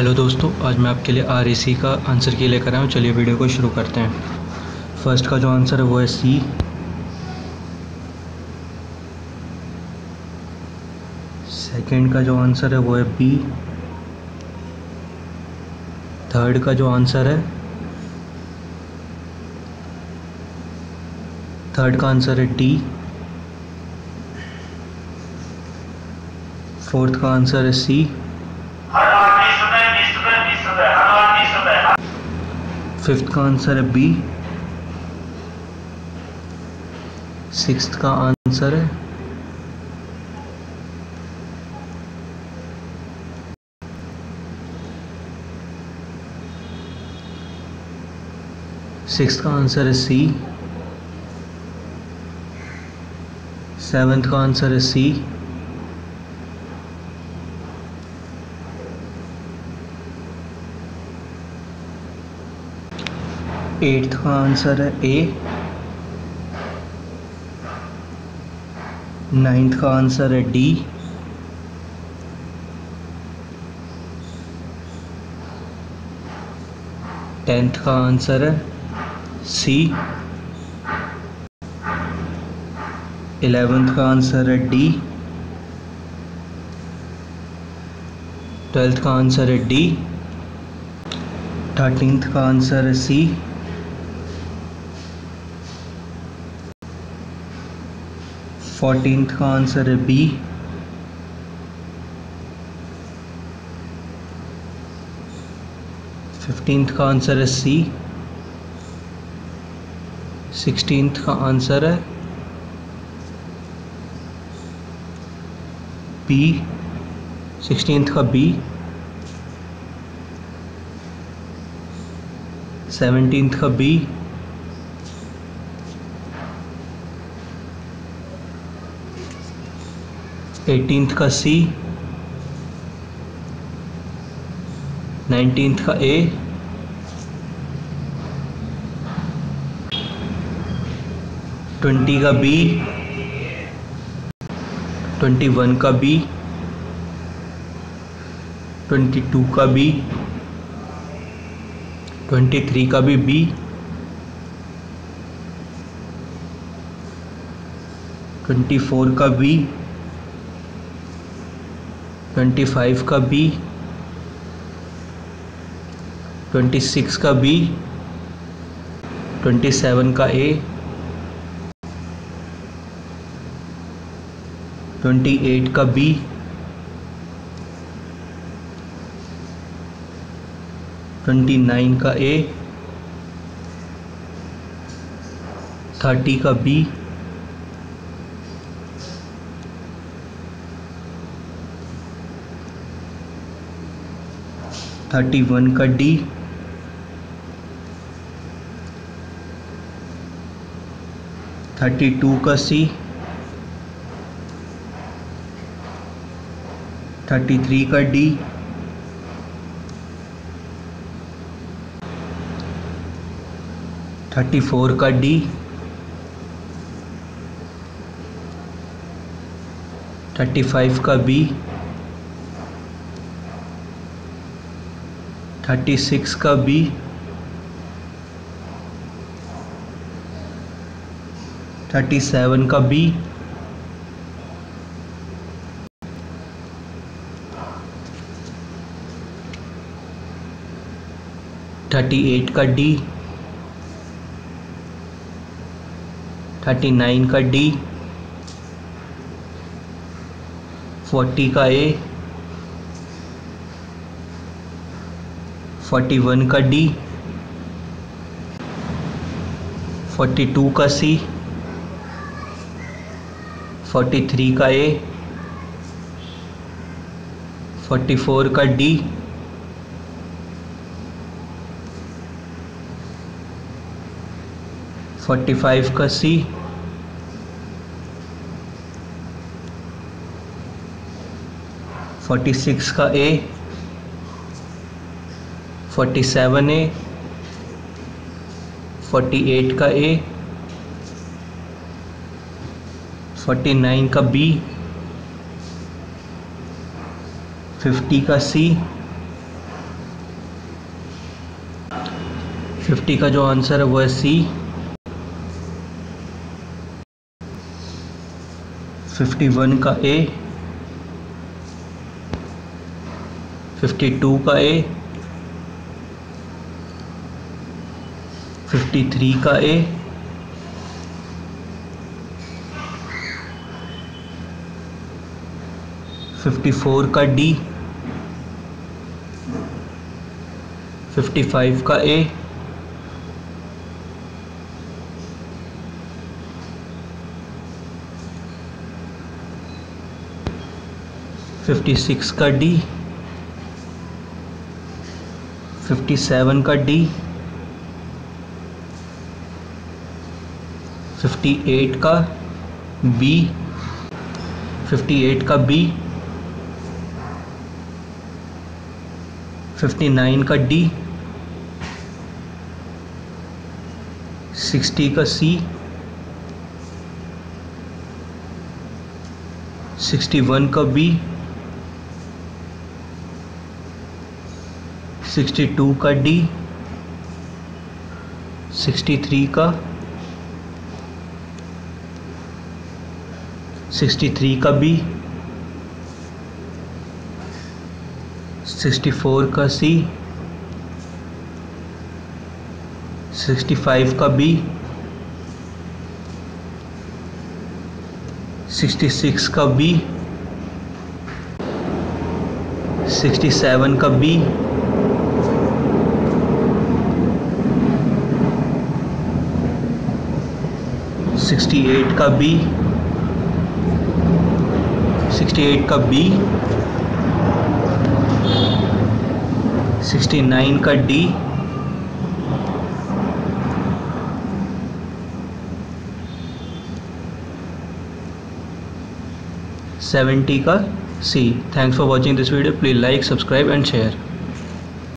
Hello दोस्तों, आज मैं आपके लिए RAC का आंसर की लेकर आया हूँ। चलिए वीडियो को शुरू करते हैं। फर्स्ट का जो आंसर है वो है सी। सेकंड का जो आंसर है वो है बी। थर्ड का जो आंसर है, थर्ड का आंसर है डी। फोर्थ का आंसर है सी। फिफ्थ का आंसर है बी। सिक्स्थ का आंसर है, सिक्स्थ का आंसर है सी। सेवेंथ का आंसर है सी। एट्थ का आंसर है ए। नाइन्थ का आंसर है डी। टेंथ का आंसर है सी। इलेवेंथ का आंसर है डी। ट्वेल्थ का आंसर है डी। थर्टींथ का आंसर है सी। 14th का आंसर है बी। 15th का आंसर है सी। 16th का आंसर है बी। 16th का बी। 17th का बी। 18th का C, 19th का A, 20 का B, 21 का B, 22 का B, 23 का भी B, 24 का B, 25 का बी, 26 का बी, 27 का ए, 28 का बी, 29 का ए, 30 का बी, 31 का डी, 32 का सी, 33 का डी, 34 का डी, 35 का बी, 36 का बी, 37 का बी, 38 का डी, 39 का डी, 40 का ए, 41 का डी, 42 का सी, 43 का ए, 44 का डी, 45 का सी, 46 का ए, 47 ए, 48 का ए, 49 का बी, 50 का सी, 50 का जो आंसर है वो है सी। 51 का ए, 52 का ए, 53 का ए, 54 का डी, 55 का ए, 56 का डी, 57 का डी, 58 का बी, 58 का बी, 59 का डी, 60 का सी, 61 का बी, 62 का डी, 63 का बी, 64 का सी, 65 का बी, 66 का बी, 67 का बी, 68 का बी, 69 का डी, 70 का C. Thanks for watching this video. Please like, subscribe and share.